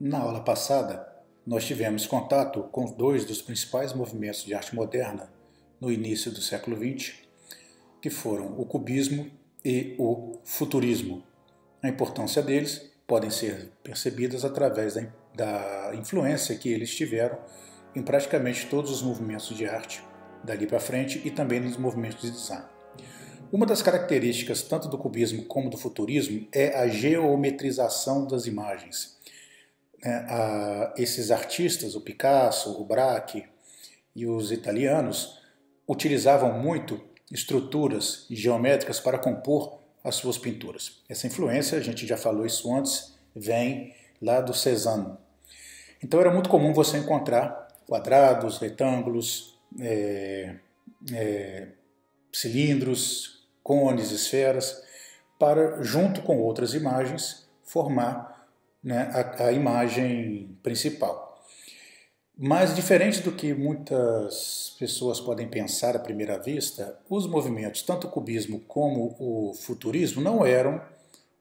Na aula passada, nós tivemos contato com dois dos principais movimentos de arte moderna no início do século XX, que foram o cubismo e o futurismo. A importância deles podem ser percebidas através da influência que eles tiveram em praticamente todos os movimentos de arte dali para frente e também nos movimentos de design. Uma das características tanto do cubismo como do futurismo é a geometrização das imagens. Esses artistas, o Picasso, o Braque e os italianos, utilizavam muito estruturas geométricas para compor as suas pinturas. Essa influência, a gente já falou isso antes, vem lá do Cézanne. Então era muito comum você encontrar quadrados, retângulos, cilindros, cones, esferas, para, junto com outras imagens, formar a imagem principal. Mas, diferente do que muitas pessoas podem pensar à primeira vista, os movimentos, tanto o cubismo como o futurismo, não eram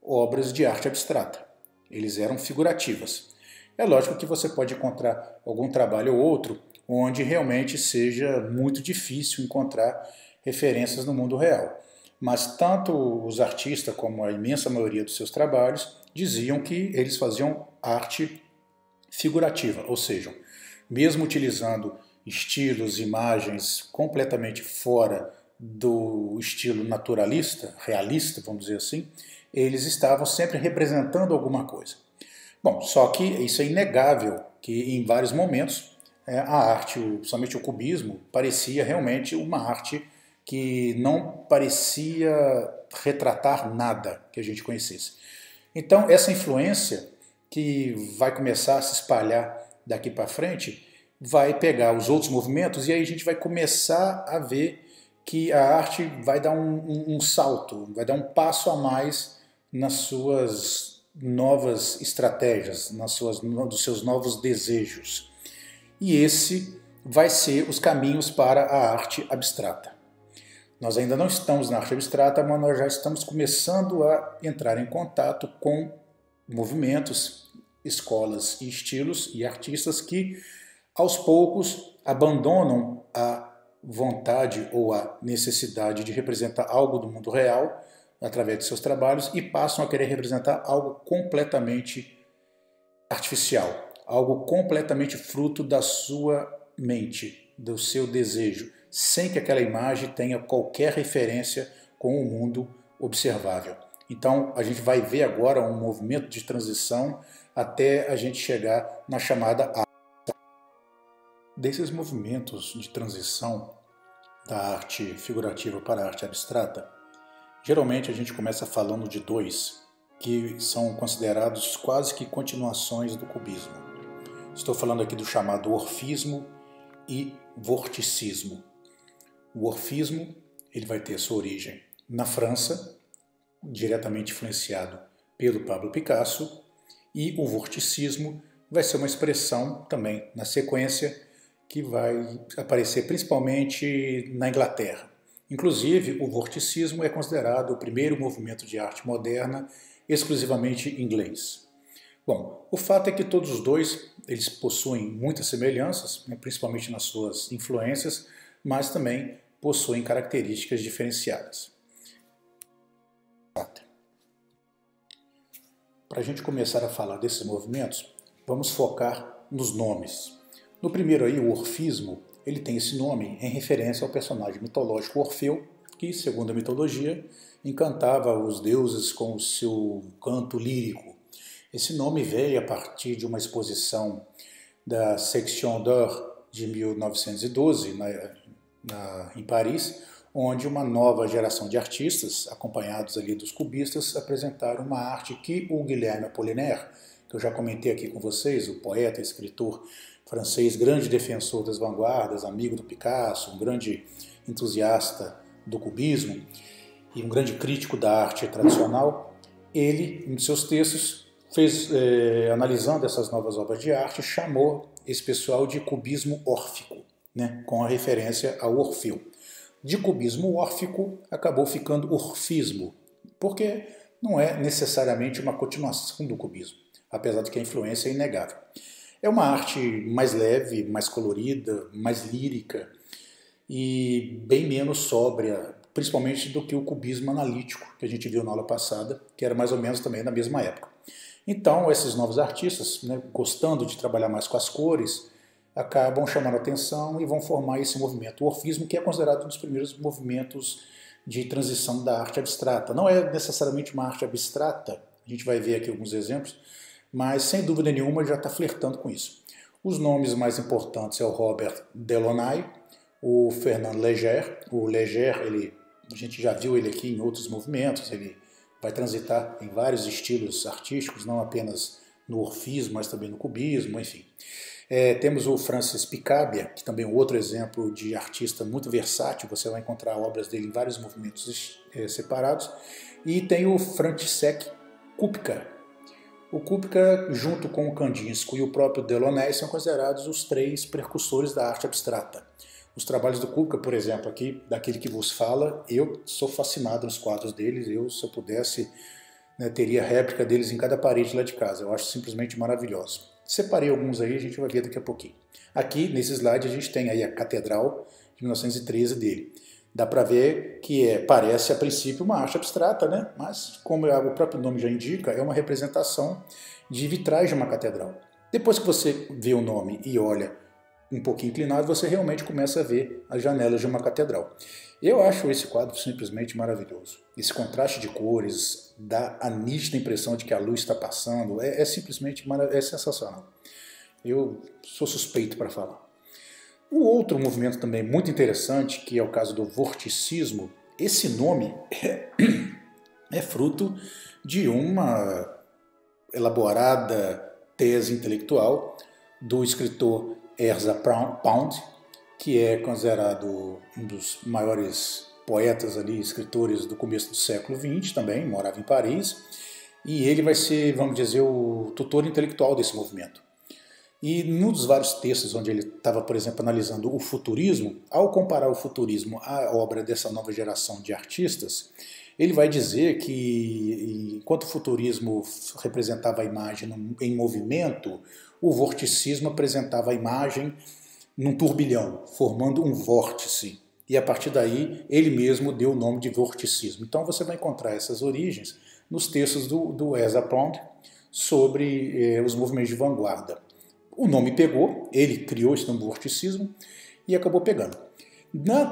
obras de arte abstrata. Eles eram figurativas. É lógico que você pode encontrar algum trabalho ou outro onde realmente seja muito difícil encontrar referências no mundo real. Mas tanto os artistas como a imensa maioria dos seus trabalhos diziam que eles faziam arte figurativa, ou seja, mesmo utilizando estilos, imagens completamente fora do estilo naturalista, realista, vamos dizer assim, eles estavam sempre representando alguma coisa. Bom, só que isso é inegável, que em vários momentos a arte, principalmente o cubismo, parecia realmente uma arte que não parecia retratar nada que a gente conhecesse. Então, essa influência que vai começar a se espalhar daqui para frente, vai pegar os outros movimentos e aí a gente vai começar a ver que a arte vai dar um salto, vai dar um passo a mais nas suas novas estratégias, nos seus novos desejos. E esse vai ser os caminhos para a arte abstrata. Nós ainda não estamos na arte abstrata, mas nós já estamos começando a entrar em contato com movimentos, escolas e estilos e artistas que, aos poucos, abandonam a vontade ou a necessidade de representar algo do mundo real através de seus trabalhos e passam a querer representar algo completamente artificial, algo completamente fruto da sua mente, do seu desejo, sem que aquela imagem tenha qualquer referência com o mundo observável. Então, a gente vai ver agora um movimento de transição até a gente chegar na chamada arte. Desses movimentos de transição da arte figurativa para a arte abstrata, geralmente a gente começa falando de dois, que são considerados quase que continuações do cubismo. Estou falando aqui do chamado orfismo e vorticismo. O orfismo, ele vai ter sua origem na França, diretamente influenciado pelo Pablo Picasso, e o vorticismo vai ser uma expressão também na sequência que vai aparecer principalmente na Inglaterra. Inclusive, o vorticismo é considerado o primeiro movimento de arte moderna exclusivamente inglês. Bom, o fato é que todos os dois eles possuem muitas semelhanças, principalmente nas suas influências, mas também possuem características diferenciadas. Para a gente começar a falar desses movimentos, vamos focar nos nomes. No primeiro aí, o orfismo, ele tem esse nome em referência ao personagem mitológico Orfeu, que, segundo a mitologia, encantava os deuses com o seu canto lírico. Esse nome veio a partir de uma exposição da Section d'Or de 1912, em Paris, onde uma nova geração de artistas, acompanhados ali dos cubistas, apresentaram uma arte que o Guilherme Apollinaire, que eu já comentei aqui com vocês, o poeta e escritor francês, grande defensor das vanguardas, amigo do Picasso, um grande entusiasta do cubismo e um grande crítico da arte tradicional, ele, em seus textos, analisando essas novas obras de arte, chamou esse pessoal de cubismo órfico, com a referência ao Orfeu. De cubismo órfico acabou ficando orfismo, porque não é necessariamente uma continuação do cubismo. apesar de que a influência é inegável. É uma arte mais leve, mais colorida, mais lírica e bem menos sóbria, principalmente do que o cubismo analítico que a gente viu na aula passada, que era mais ou menos também na mesma época. Então, esses novos artistas, né, gostando de trabalhar mais com as cores, acabam chamando a atenção e vão formar esse movimento. O orfismo, que é considerado um dos primeiros movimentos de transição da arte abstrata. Não é necessariamente uma arte abstrata, a gente vai ver aqui alguns exemplos, mas sem dúvida nenhuma já está flertando com isso. Os nomes mais importantes é o Robert Delaunay, o Fernand Léger. O Léger, a gente já viu ele aqui em outros movimentos, ele vai transitar em vários estilos artísticos, não apenas no orfismo, mas também no cubismo, enfim. Temos o Francis Picabia, que também é outro exemplo de artista muito versátil, você vai encontrar obras dele em vários movimentos separados. E tem o František Kupka. O Kupka, junto com o Kandinsky e o próprio Delaunay, são considerados os três precursores da arte abstrata. Os trabalhos do Kupka, por exemplo, aqui, daquele que vos fala, eu sou fascinado nos quadros deles, se eu pudesse, né, teria réplica deles em cada parede lá de casa, eu acho simplesmente maravilhoso. Separei alguns aí, a gente vai ver daqui a pouquinho. Aqui, nesse slide, a gente tem aí a Catedral de 1913 dele. Dá para ver que parece, a princípio, uma arte abstrata, né? Mas, como o próprio nome já indica, é uma representação de vitrais de uma catedral. Depois que você vê o nome e olha um pouquinho inclinado, você realmente começa a ver as janelas de uma catedral. Eu acho esse quadro simplesmente maravilhoso. Esse contraste de cores dá a nítida impressão de que a luz está passando, simplesmente sensacional. Eu sou suspeito para falar. O outro movimento também muito interessante, que é o caso do vorticismo, esse nome é fruto de uma elaborada tese intelectual do escritor Ezra Pound, que é considerado um dos maiores poetas ali, escritores do começo do século XX também, morava em Paris, e ele vai ser, vamos dizer, o tutor intelectual desse movimento. E num dos vários textos onde ele estava, por exemplo, analisando o futurismo, ao comparar o futurismo à obra dessa nova geração de artistas, ele vai dizer que, enquanto o futurismo representava a imagem em movimento, o vorticismo apresentava a imagem num turbilhão, formando um vórtice. E a partir daí, ele mesmo deu o nome de vorticismo. Então você vai encontrar essas origens nos textos do Ezra Pound sobre os movimentos de vanguarda. O nome pegou, ele criou esse nome vorticismo e acabou pegando.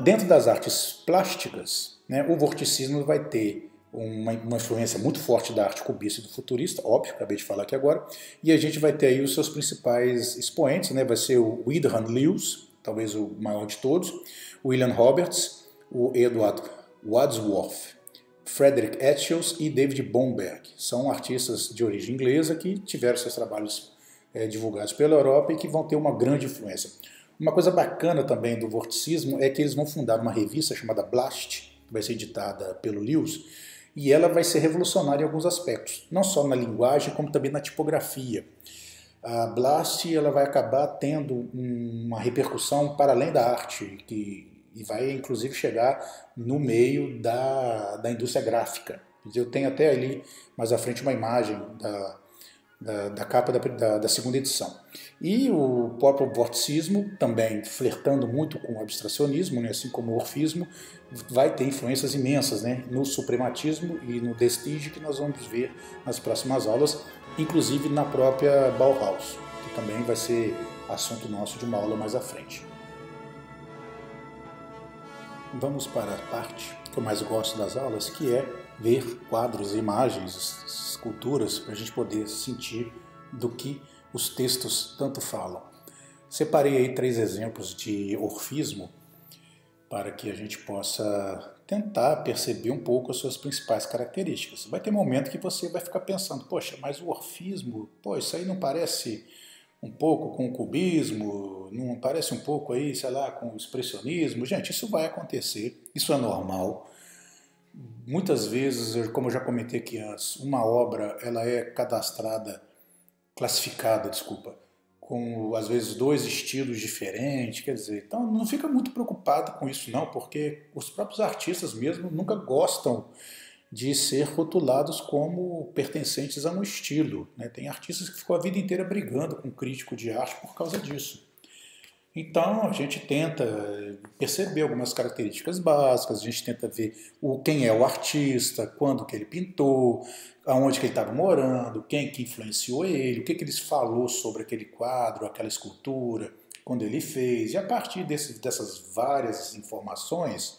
Dentro das artes plásticas, né, o vorticismo vai ter uma influência muito forte da arte cubista e do futurista, óbvio, acabei de falar aqui agora, e a gente vai ter aí os seus principais expoentes, né, vai ser o Wyndham Lewis, talvez o maior de todos, o William Roberts, o Edward Wadsworth, Frederick Etchells e David Bomberg. São artistas de origem inglesa que tiveram seus trabalhos divulgados pela Europa e que vão ter uma grande influência. Uma coisa bacana também do vorticismo é que eles vão fundar uma revista chamada Blast, que vai ser editada pelo Lewis, e ela vai ser revolucionária em alguns aspectos, não só na linguagem, como também na tipografia. A Blast ela vai acabar tendo uma repercussão para além da arte, e vai inclusive chegar no meio da indústria gráfica. Eu tenho até ali, mais à frente, uma imagem da capa da segunda edição. E o próprio vorticismo, também flertando muito com o abstracionismo, né, assim como o orfismo, vai ter influências imensas, né, no suprematismo e no destígio que nós vamos ver nas próximas aulas, inclusive na própria Bauhaus, que também vai ser assunto nosso de uma aula mais à frente. Vamos para a parte que eu mais gosto das aulas, que é ver quadros, imagens, esculturas, para a gente poder sentir do que os textos tanto falam. Separei aí três exemplos de orfismo para que a gente possa tentar perceber um pouco as suas principais características. Vai ter momento que você vai ficar pensando, poxa, mas o orfismo, isso aí não parece um pouco com o cubismo, não parece um pouco aí, sei lá, com o expressionismo? Gente, isso vai acontecer, isso é normal. Muitas vezes, como eu já comentei aqui antes, uma obra ela é classificada, com às vezes dois estilos diferentes, quer dizer, então não fica muito preocupado com isso não, porque os próprios artistas mesmo nunca gostam de ser rotulados como pertencentes a um estilo. Né? Tem artistas que ficou a vida inteira brigando com crítico de arte por causa disso. Então, a gente tenta perceber algumas características básicas, a gente tenta ver quem é o artista, quando que ele pintou, aonde que ele estava morando, quem que influenciou ele, o que que ele falou sobre aquele quadro, aquela escultura, quando ele fez. E a partir dessas várias informações,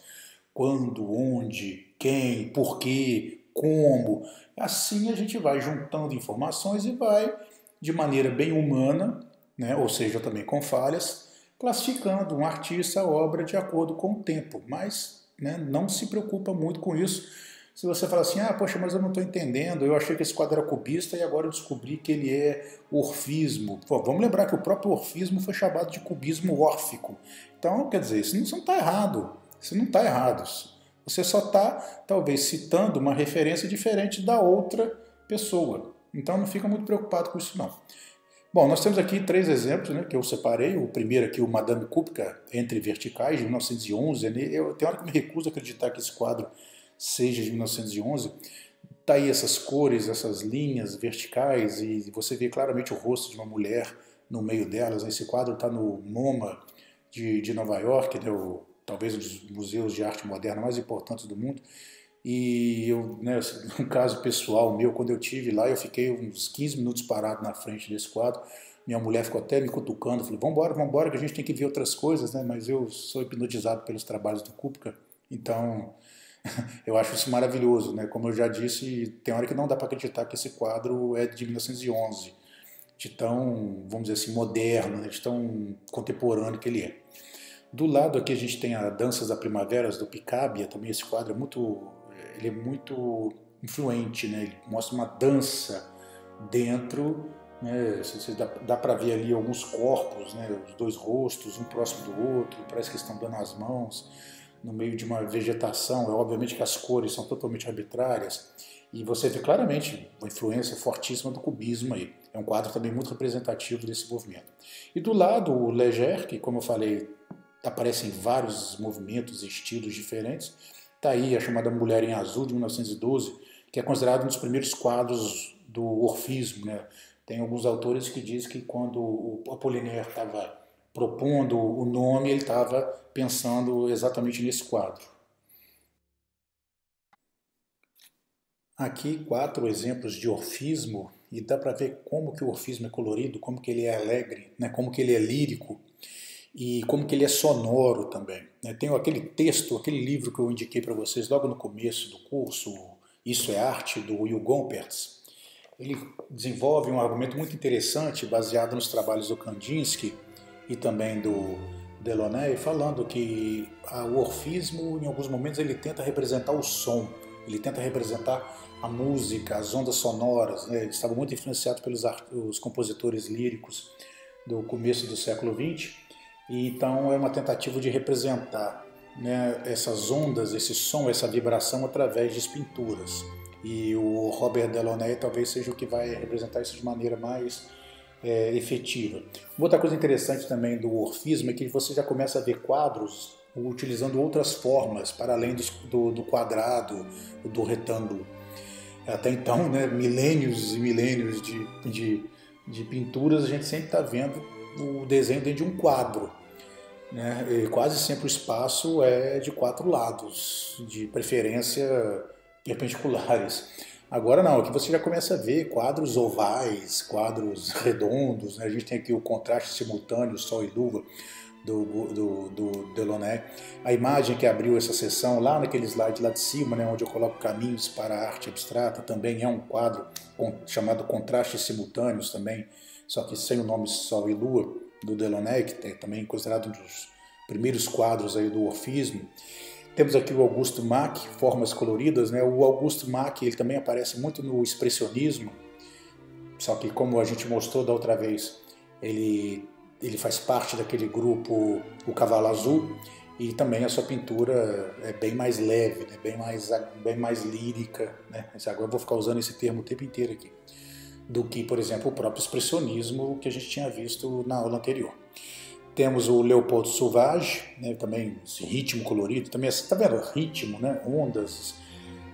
quando, onde, quem, porquê, como, assim a gente vai juntando informações e vai, de maneira bem humana, né, ou seja, também com falhas, classificando um artista a obra de acordo com o tempo, mas né, não se preocupa muito com isso. Se você falar assim, ah, poxa, mas eu não estou entendendo, eu achei que esse quadro era cubista e agora eu descobri que ele é orfismo. Pô, vamos lembrar que o próprio orfismo foi chamado de cubismo órfico. Então, quer dizer, isso não está errado, isso não está errado. Você só está, talvez, citando uma referência diferente da outra pessoa. Então não fica muito preocupado com isso, não. Bom, nós temos aqui três exemplos né, que eu separei. O primeiro aqui, o Madame Kupka, Entre Verticais, de 1911. Eu, tem hora que me recuso a acreditar que esse quadro seja de 1911. Está aí essas cores, essas linhas verticais, e você vê claramente o rosto de uma mulher no meio delas. Esse quadro está no MoMA de Nova York, né, talvez um dos museus de arte moderna mais importantes do mundo. E eu, né, um caso pessoal meu, quando eu estive lá, eu fiquei uns 15 minutos parado na frente desse quadro. Minha mulher ficou até me cutucando, falou, vamos embora, que a gente tem que ver outras coisas, né? Mas eu sou hipnotizado pelos trabalhos do Kupka, então eu acho isso maravilhoso, né? Como eu já disse, tem hora que não dá para acreditar que esse quadro é de 1911, de tão, vamos dizer assim, moderno, né? De tão contemporâneo que ele é. Do lado aqui a gente tem a Danças da Primavera, do Picabia, também esse quadro é muito influente, né? Ele mostra uma dança dentro, né? Dá para ver ali alguns corpos, né? Os dois rostos, um próximo do outro, parece que estão dando as mãos, no meio de uma vegetação. É obviamente que as cores são totalmente arbitrárias, e você vê claramente uma influência fortíssima do cubismo aí. É um quadro também muito representativo desse movimento. E do lado, o Léger, que como eu falei, aparecem vários movimentos e estilos diferentes. Está aí a chamada Mulher em Azul, de 1912, que é considerado um dos primeiros quadros do orfismo. Né? Tem alguns autores que dizem que quando o Apollinaire estava propondo o nome, ele estava pensando exatamente nesse quadro. Aqui quatro exemplos de orfismo, e dá para ver como que o orfismo é colorido, como que ele é alegre, né? Como que ele é lírico. E como que ele é sonoro também. Tem aquele texto, aquele livro que eu indiquei para vocês logo no começo do curso, Isso é Arte, do Will Gompertz. Ele desenvolve um argumento muito interessante, baseado nos trabalhos do Kandinsky e também do Delaunay, falando que o orfismo, em alguns momentos, ele tenta representar o som, ele tenta representar a música, as ondas sonoras. Ele estava muito influenciado pelos os compositores líricos do começo do século XX. Então é uma tentativa de representar, né, essas ondas, esse som, essa vibração através de pinturas. E o Robert Delaunay talvez seja o que vai representar isso de maneira mais efetiva. Outra coisa interessante também do orfismo é que você já começa a ver quadros utilizando outras formas, para além do quadrado, do retângulo. Até então, né, milênios e milênios de pinturas, a gente sempre está vendo o desenho dentro de um quadro, né? E quase sempre o espaço é de quatro lados, de preferência perpendiculares. Agora não, aqui você já começa a ver quadros ovais, quadros redondos, né? A gente tem aqui o Contraste Simultâneo, Sol e Lua, do Delaunay. A imagem que abriu essa sessão, lá naquele slide lá de cima, né, onde eu coloco caminhos para a arte abstrata, também é um quadro chamado Contrastes Simultâneos também, só que sem o nome Sol e Lua, do Delaunay, que é também considerado um dos primeiros quadros aí do orfismo. Temos aqui o August Macke, Formas Coloridas, né? O August Macke, ele também aparece muito no expressionismo, só que como a gente mostrou da outra vez, ele faz parte daquele grupo O Cavalo Azul, e também a sua pintura é bem mais leve, né? bem mais lírica, né? Agora eu vou ficar usando esse termo o tempo inteiro aqui, do que, por exemplo, o próprio expressionismo que a gente tinha visto na aula anterior. Temos o Leopold Sauvage, né, também esse ritmo colorido, também, tá vendo? Ritmo, né, ondas,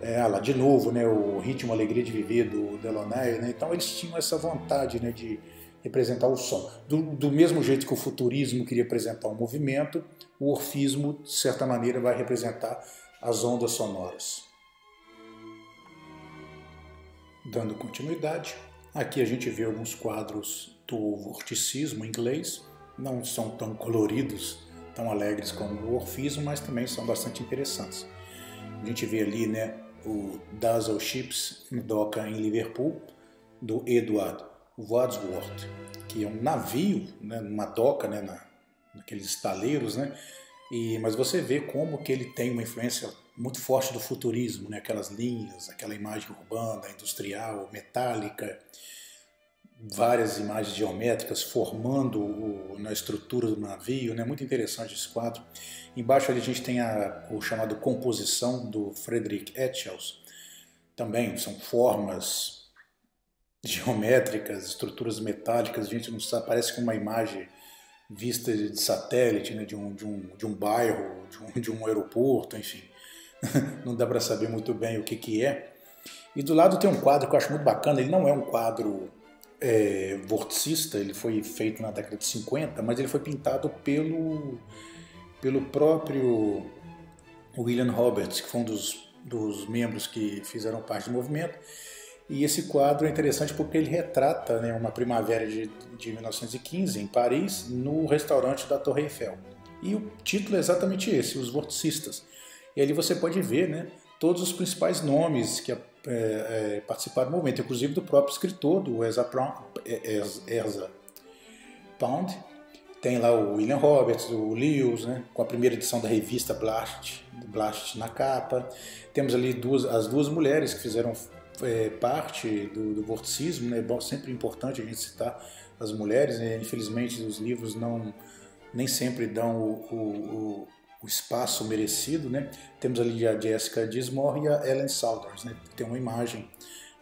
ela, de novo, né, o ritmo, a alegria de viver do Delaunay, né? Então eles tinham essa vontade, né, de representar o som. Do mesmo jeito que o futurismo queria representar o movimento, o orfismo, de certa maneira, vai representar as ondas sonoras. Dando continuidade, aqui a gente vê alguns quadros do vorticismo inglês, não são tão coloridos, tão alegres como o orfismo, mas também são bastante interessantes. A gente vê ali, né, o Dazzle Ships doca em Liverpool, do Edward Wadsworth, que é um navio, né, numa doca, né, naqueles estaleiros, né, mas você vê como que ele tem uma influência muito forte do futurismo, né, aquelas linhas, aquela imagem urbana, industrial, metálica, várias imagens geométricas formando na estrutura do navio, né? Muito interessante esse quadro. Embaixo ali a gente tem o chamado composição do Frederick Etchells, também são formas geométricas, estruturas metálicas, a gente não sabe, parece que uma imagem vista de satélite, né? de um bairro, de um aeroporto, enfim, não dá para saber muito bem o que é. E do lado tem um quadro que eu acho muito bacana, ele não é um quadro vorticista, ele foi feito na década de 50, mas ele foi pintado pelo próprio William Roberts, que foi um dos membros que fizeram parte do movimento, e esse quadro é interessante porque ele retrata, né, uma primavera de 1915 em Paris, no restaurante da Torre Eiffel, e o título é exatamente esse, Os Vorticistas, e ali você pode ver, né, todos os principais nomes que participaram do movimento, inclusive do próprio escritor, do Ezra Pound. Tem lá o William Roberts, o Lewis, né, com a primeira edição da revista Blast na capa. Temos ali as duas mulheres que fizeram parte do vorticismo, né? Bom, sempre importante a gente citar as mulheres, né? Infelizmente os livros nem sempre dão o espaço merecido, né? Temos ali a Jessica Dismore e a Ellen Saunders, né? Tem uma imagem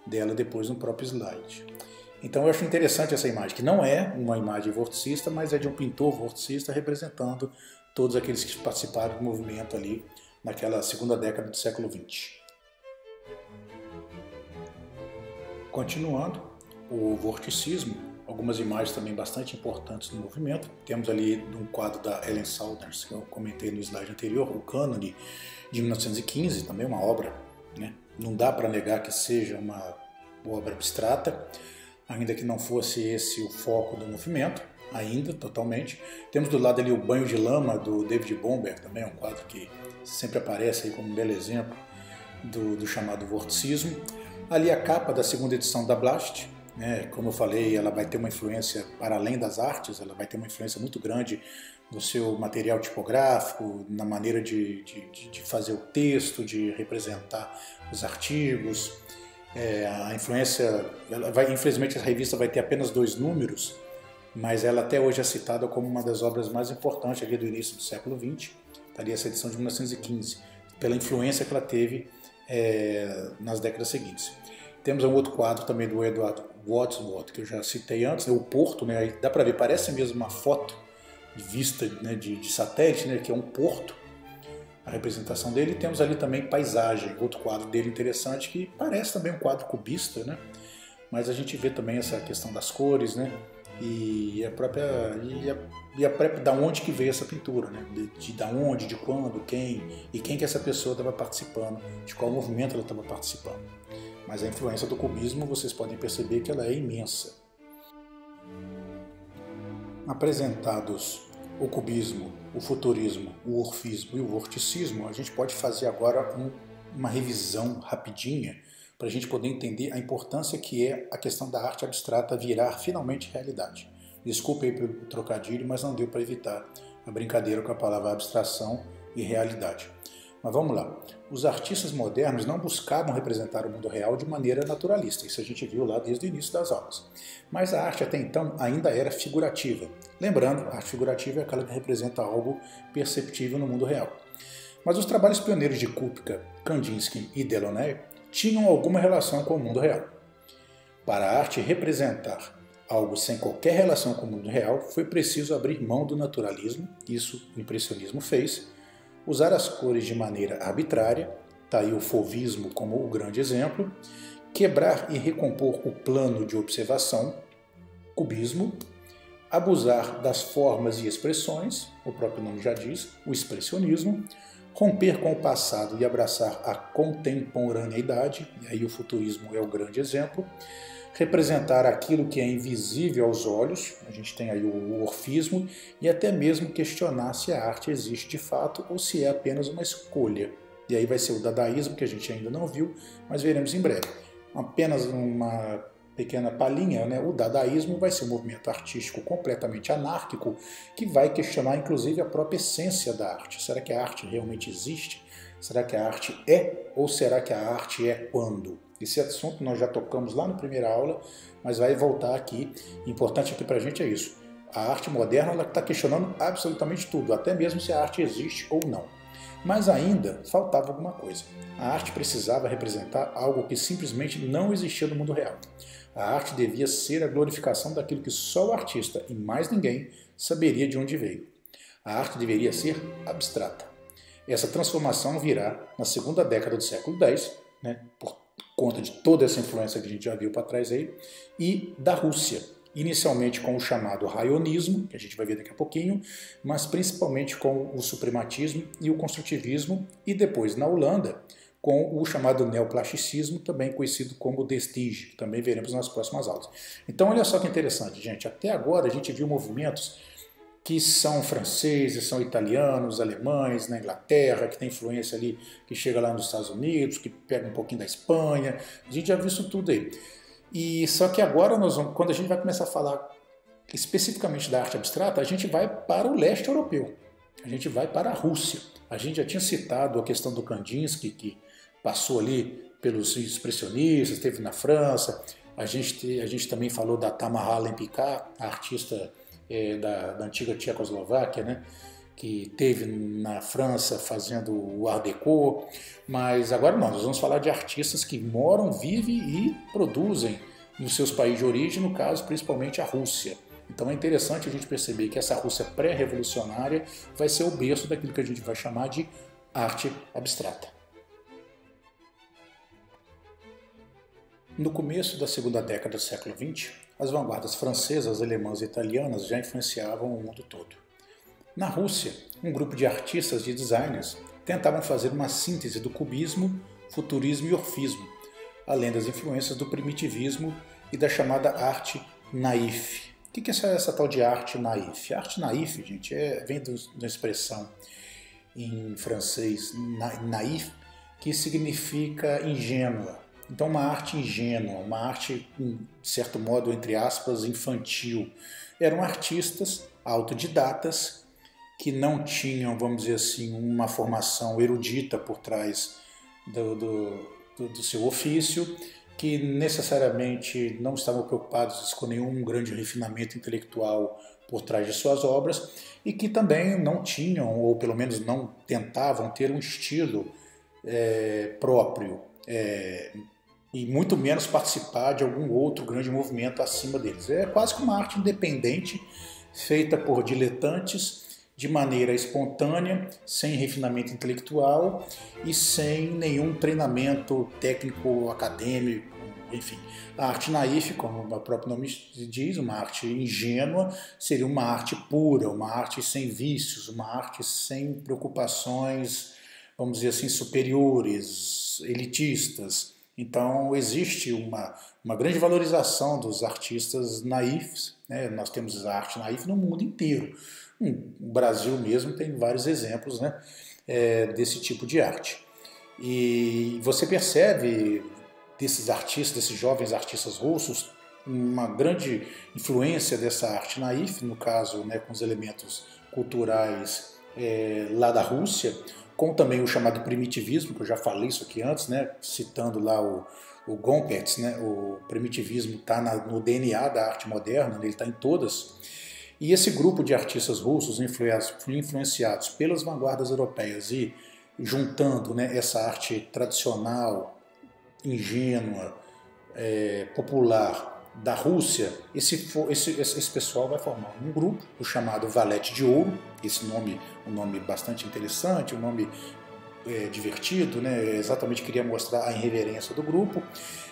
dela depois no próprio slide. Então eu acho interessante essa imagem, que não é uma imagem vorticista, mas é de um pintor vorticista representando todos aqueles que participaram do movimento ali naquela segunda década do século XX. Continuando, o vorticismo, algumas imagens também bastante importantes no movimento. Temos ali um quadro da Ellen Saunders, que eu comentei no slide anterior, o Cânone de 1915, também uma obra, né? Não dá para negar que seja uma obra abstrata, ainda que não fosse esse o foco do movimento, ainda, totalmente. Temos do lado ali o Banho de Lama, do David Bomberg, também é um quadro que sempre aparece aí como um belo exemplo do chamado vorticismo. Ali a capa da segunda edição da Blast, como eu falei, ela vai ter uma influência para além das artes, ela vai ter uma influência muito grande no seu material tipográfico, na maneira de fazer o texto, de representar os artigos. A influência, infelizmente a revista vai ter apenas 2 números, mas ela até hoje é citada como uma das obras mais importantes ali do início do século XX, ali essa edição de 1915, pela influência que ela teve nas décadas seguintes. Temos um outro quadro também do Edward Wadsworth, que eu já citei antes, né? O Porto, né? Aí dá para ver, parece mesmo uma foto de vista, né? de satélite, né? Que é um porto, a representação dele. E temos ali também paisagem, outro quadro dele interessante, que parece também um quadro cubista, né? Mas a gente vê também essa questão das cores, né? E da onde que veio essa pintura, né? Da onde, de quando, quem, e quem que essa pessoa estava participando, de qual movimento ela estava participando. Mas a influência do cubismo, vocês podem perceber que ela é imensa. Apresentados o cubismo, o futurismo, o orfismo e o vorticismo, a gente pode fazer agora uma revisão rapidinha para a gente poder entender a importância que é a questão da arte abstrata virar finalmente realidade. Desculpe aí pelo trocadilho, mas não deu para evitar a brincadeira com a palavra abstração e realidade. Mas vamos lá, os artistas modernos não buscavam representar o mundo real de maneira naturalista, isso a gente viu lá desde o início das aulas. Mas a arte até então ainda era figurativa. Lembrando, a arte figurativa é aquela que representa algo perceptível no mundo real. Mas os trabalhos pioneiros de Kupka, Kandinsky e Delaunay tinham alguma relação com o mundo real. Para a arte representar algo sem qualquer relação com o mundo real, foi preciso abrir mão do naturalismo, isso o impressionismo fez, usar as cores de maneira arbitrária está aí o fovismo como o grande exemplo, quebrar e recompor o plano de observação, cubismo, abusar das formas e expressões, o próprio nome já diz, o expressionismo, romper com o passado e abraçar a contemporaneidade, e aí o futurismo é o grande exemplo, representar aquilo que é invisível aos olhos, a gente tem aí o orfismo, e até mesmo questionar se a arte existe de fato ou se é apenas uma escolha. E aí vai ser o dadaísmo, que a gente ainda não viu, mas veremos em breve. Apenas uma pequena palhinha, né? O dadaísmo vai ser um movimento artístico completamente anárquico que vai questionar inclusive a própria essência da arte. Será que a arte realmente existe? Será que a arte é? Ou será que a arte é quando? Esse assunto nós já tocamos lá na primeira aula, mas vai voltar aqui. O importante aqui para a gente é isso. A arte moderna ela está questionando absolutamente tudo, até mesmo se a arte existe ou não. Mas ainda faltava alguma coisa. A arte precisava representar algo que simplesmente não existia no mundo real. A arte devia ser a glorificação daquilo que só o artista e mais ninguém saberia de onde veio. A arte deveria ser abstrata. Essa transformação virá na segunda década do século X, né, por conta de toda essa influência que a gente já viu para trás aí, e da Rússia, inicialmente com o chamado raionismo, que a gente vai ver daqui a pouquinho, mas principalmente com o suprematismo e o construtivismo, e depois na Holanda, com o chamado neoplasticismo, também conhecido como vestígio, que também veremos nas próximas aulas. Então olha só que interessante, gente, até agora a gente viu movimentos que são franceses, são italianos, alemães, na Inglaterra, que tem influência ali, que chega lá nos Estados Unidos, que pega um pouquinho da Espanha, a gente já viu isso tudo aí. E só que agora, nós vamos, quando a gente vai começar a falar especificamente da arte abstrata, a gente vai para o leste europeu, a gente vai para a Rússia. A gente já tinha citado a questão do Kandinsky, que passou ali pelos expressionistas, esteve na França, a gente também falou da Tamara Lempiká, a artista da antiga Tchecoslováquia, né, que teve na França fazendo o Art Deco, mas agora não, nós vamos falar de artistas que moram, vivem e produzem nos seus países de origem, no caso principalmente a Rússia. Então é interessante a gente perceber que essa Rússia pré-revolucionária vai ser o berço daquilo que a gente vai chamar de arte abstrata. No começo da segunda década do século XX, as vanguardas francesas, alemãs e italianas já influenciavam o mundo todo. Na Rússia, um grupo de artistas e designers tentavam fazer uma síntese do cubismo, futurismo e orfismo, além das influências do primitivismo e da chamada arte naif. O que é essa tal de arte naif? A arte naif, gente, vem de uma expressão em francês, naif, que significa ingênua. Então uma arte ingênua, uma arte, de certo modo, entre aspas, infantil. Eram artistas autodidatas que não tinham, vamos dizer assim, uma formação erudita por trás do seu ofício, que necessariamente não estavam preocupados com nenhum grande refinamento intelectual por trás de suas obras e que também não tinham, ou pelo menos não tentavam ter um estilo próprio. E muito menos participar de algum outro grande movimento acima deles. É quase que uma arte independente, feita por diletantes, de maneira espontânea, sem refinamento intelectual e sem nenhum treinamento técnico, acadêmico, enfim. A arte naif, como o próprio nome diz, uma arte ingênua, seria uma arte pura, uma arte sem vícios, uma arte sem preocupações, vamos dizer assim, superiores, elitistas. Então, existe uma grande valorização dos artistas naifs, né? Nós temos a arte naif no mundo inteiro. O Brasil mesmo tem vários exemplos, né? Desse tipo de arte. E você percebe desses artistas, desses jovens artistas russos, uma grande influência dessa arte naif, no caso, né, com os elementos culturais lá da Rússia, com também o chamado primitivismo, que eu já falei isso aqui antes, né, citando lá o Gompertz, né, o primitivismo está no DNA da arte moderna, ele está em todas. E esse grupo de artistas russos influenciados pelas vanguardas europeias e juntando, né, essa arte tradicional, ingênua, popular da Rússia, esse pessoal vai formar um grupo, o chamado Valete de Ouro, esse nome, um nome bastante interessante, um nome divertido, né? Exatamente queria mostrar a irreverência do grupo,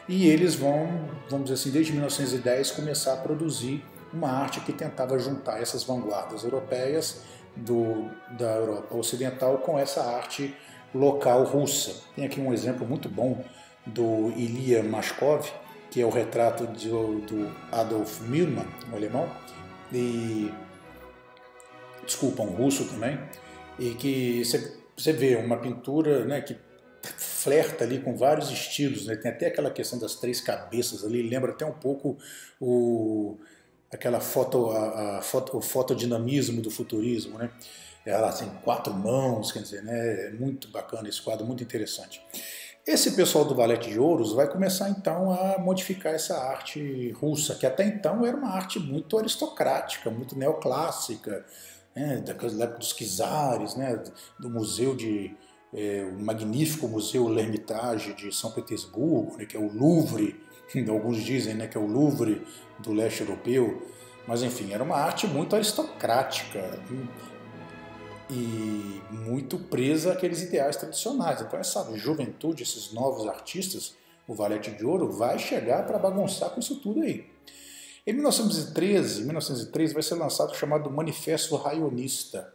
e eles vão, vamos dizer assim, desde 1910 começar a produzir uma arte que tentava juntar essas vanguardas europeias da Europa Ocidental com essa arte local russa. Tem aqui um exemplo muito bom do Ilya Mashkov, que é o retrato do Adolf Milman, um alemão, e desculpa, um russo também, e que você vê uma pintura, né, que flerta ali com vários estilos, né? Tem até aquela questão das três cabeças ali, lembra até um pouco o fotodinamismo do futurismo, né? Ela tem quatro mãos, quer dizer, né? É muito bacana esse quadro, muito interessante. Esse pessoal do Valete de Ouros vai começar então a modificar essa arte russa, que até então era uma arte muito aristocrática, muito neoclássica, né? Da época dos czares, né? Do museu o magnífico Museu L'Hermitage de São Petersburgo, né? Que é o Louvre, alguns dizem, né? Que é o Louvre do leste europeu, mas enfim, era uma arte muito aristocrática, e muito presa àqueles ideais tradicionais. Então essa juventude, esses novos artistas, o Valete de Ouro vai chegar para bagunçar com isso tudo aí. Em 1913 vai ser lançado o chamado Manifesto Raionista.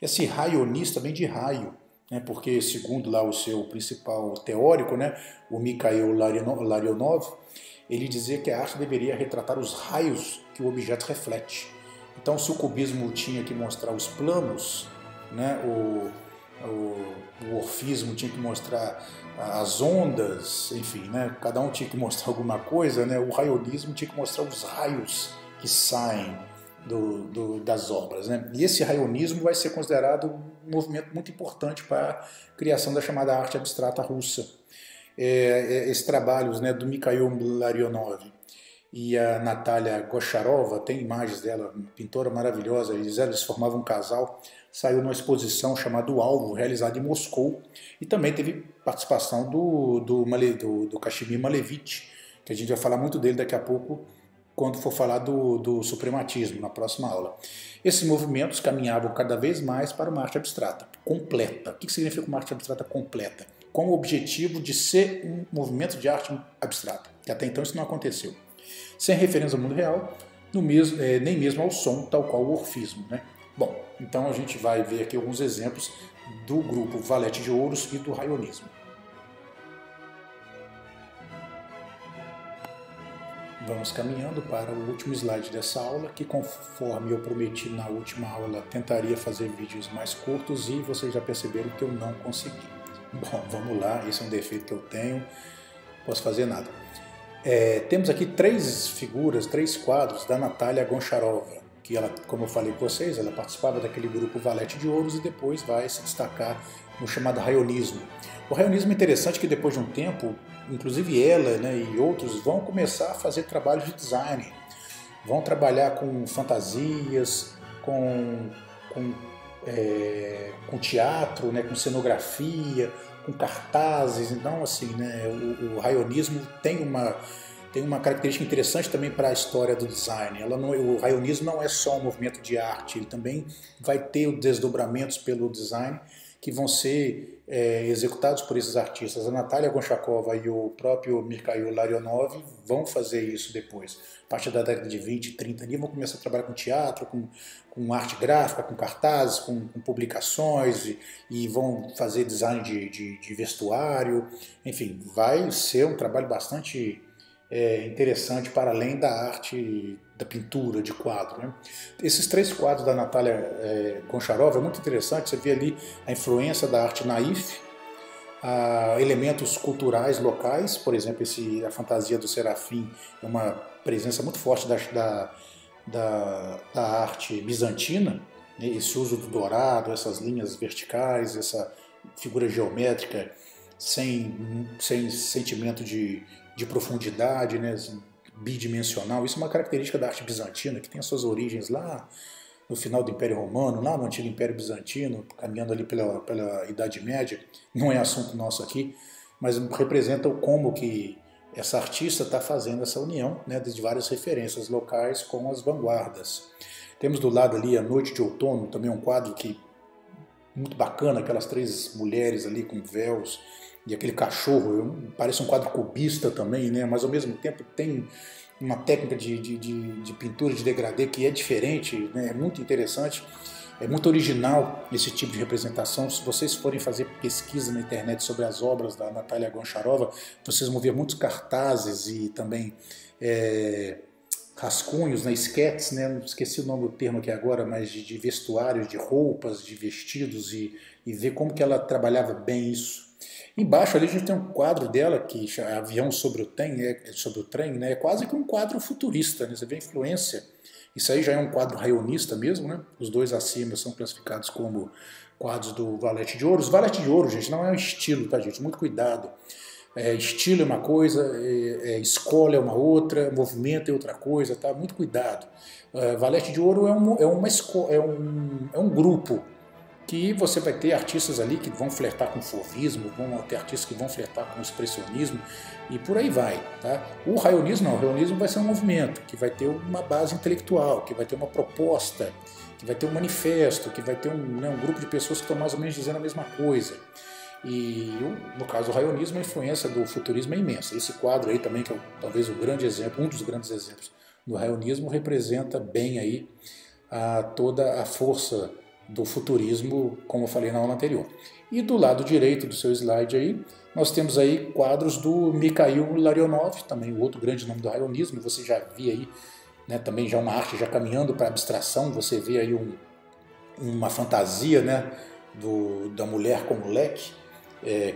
Esse raionista vem de raio, né, porque segundo lá o seu principal teórico, né, o Mikhail Larionov, ele dizia que a arte deveria retratar os raios que o objeto reflete. Então se o cubismo tinha que mostrar os planos, né? O orfismo tinha que mostrar as ondas, enfim, né? Cada um tinha que mostrar alguma coisa, né? O raionismo tinha que mostrar os raios que saem das obras, né? E esse raionismo vai ser considerado um movimento muito importante para a criação da chamada arte abstrata russa. Esses trabalhos, né, do Mikhail Larionov e a Natália Goncharova, tem imagens dela, uma pintora maravilhosa, eles formavam um casal, saiu numa exposição chamada O Alvo, realizada em Moscou, e também teve participação do Kashmir Malevich, que a gente vai falar muito dele daqui a pouco, quando for falar do suprematismo, na próxima aula. Esses movimentos caminhavam cada vez mais para uma arte abstrata completa. O que significa uma arte abstrata completa? Com o objetivo de ser um movimento de arte abstrata, que até então isso não aconteceu. Sem referência ao mundo real, nem mesmo ao som, tal qual o orfismo, né? Bom, então a gente vai ver aqui alguns exemplos do grupo Valete de Ouros e do raionismo. Vamos caminhando para o último slide dessa aula, que conforme eu prometi na última aula, tentaria fazer vídeos mais curtos e vocês já perceberam que eu não consegui. Bom, vamos lá, esse é um defeito que eu tenho, não posso fazer nada. Temos aqui três quadros da Natália Goncharova, que ela, como eu falei com vocês, ela participava daquele grupo Valete de Ouros e depois vai se destacar no chamado raionismo. O raionismo é interessante que depois de um tempo, inclusive ela, né, e outros vão começar a fazer trabalhos de design, vão trabalhar com fantasias, com teatro, né, com cenografia, com cartazes. Então assim, né, o raionismo tem uma característica interessante também para a história do design. O raionismo não é só um movimento de arte, ele também vai ter desdobramentos pelo design que vão ser executados por esses artistas. A Natália Goncharova e o próprio Mikhail Larionov vão fazer isso depois. A partir da década de 20, 30, ali vão começar a trabalhar com teatro, com arte gráfica, com cartazes, com publicações, e vão fazer design de vestuário. Enfim, vai ser um trabalho bastante interessante para além da arte da pintura de quadro, né? Esses três quadros da Natália Goncharova é muito interessante, você vê ali a influência da arte naif, elementos culturais locais, por exemplo, a fantasia do serafim é uma presença muito forte da arte bizantina, né? Esse uso do dourado, essas linhas verticais, essa figura geométrica sem sentimento de profundidade, né, bidimensional. Isso é uma característica da arte bizantina, que tem as suas origens lá no final do Império Romano, lá no antigo Império Bizantino, caminhando ali pela Idade Média. Não é assunto nosso aqui, mas representa como que essa artista está fazendo essa união, né, de várias referências locais com as vanguardas. Temos do lado ali A Noite de Outono, também um quadro que muito bacana, aquelas três mulheres ali com véus e aquele cachorro, parece um quadro cubista também, né? Mas ao mesmo tempo tem uma técnica de pintura de degradê que é diferente, né? É muito interessante, é muito original esse tipo de representação. Se vocês forem fazer pesquisa na internet sobre as obras da Natália Goncharova, vocês vão ver muitos cartazes e também rascunhos, né? Esquetes, né? Não esqueci o nome do termo aqui agora, mas de vestuários, de roupas, de vestidos, e ver como que ela trabalhava bem isso. Embaixo ali a gente tem um quadro dela que chama Avião sobre o Trem, né? É quase que um quadro futurista, né? Você vê a influência. Isso aí já é um quadro raionista mesmo, né? Os dois acima são classificados como quadros do Valete de Ouros. Valete de Ouro, gente, não é um estilo, tá, gente? Muito cuidado. Estilo é uma coisa, escola é uma outra, movimento é outra coisa, tá? Muito cuidado. Valete de Ouro é um grupo que você vai ter artistas ali que vão flertar com o fovismo, vão ter artistas que vão flertar com o expressionismo e por aí vai, tá? O raionismo não, o raionismo vai ser um movimento que vai ter uma base intelectual, que vai ter uma proposta, que vai ter um manifesto, que vai ter um grupo de pessoas que estão mais ou menos dizendo a mesma coisa. E no caso do raionismo, a influência do futurismo é imensa. Esse quadro aí também, que é talvez o grande exemplo, um dos grandes exemplos do raionismo, representa bem aí toda a força do futurismo, como eu falei na aula anterior. E do lado direito do seu slide aí, nós temos aí quadros do Mikhail Larionov, também o outro grande nome do raionismo. Você já vê aí, né, também já uma arte já caminhando para a abstração, você vê aí uma fantasia, né, da mulher com o leque,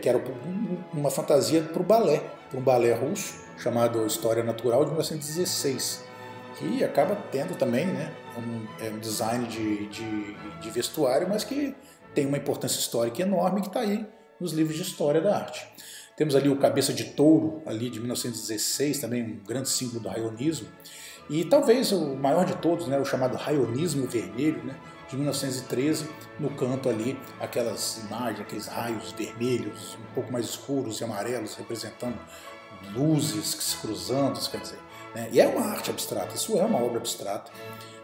que era uma fantasia para um balé russo, chamado História Natural, de 1916, que acaba tendo também, né, um design de vestuário, mas que tem uma importância histórica enorme, que está aí nos livros de história da arte. Temos ali o Cabeça de Touro, ali de 1916, também um grande símbolo do raionismo, e talvez o maior de todos, né, o chamado Raionismo Vermelho, né, de 1913, no canto ali, aquelas imagens, aqueles raios vermelhos, um pouco mais escuros e amarelos, representando luzes se cruzando, quer dizer, né, e é uma arte abstrata, isso é uma obra abstrata,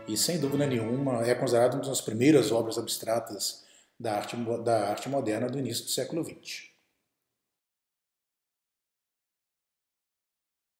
e sem dúvida nenhuma é considerada uma das primeiras obras abstratas da arte moderna do início do século XX.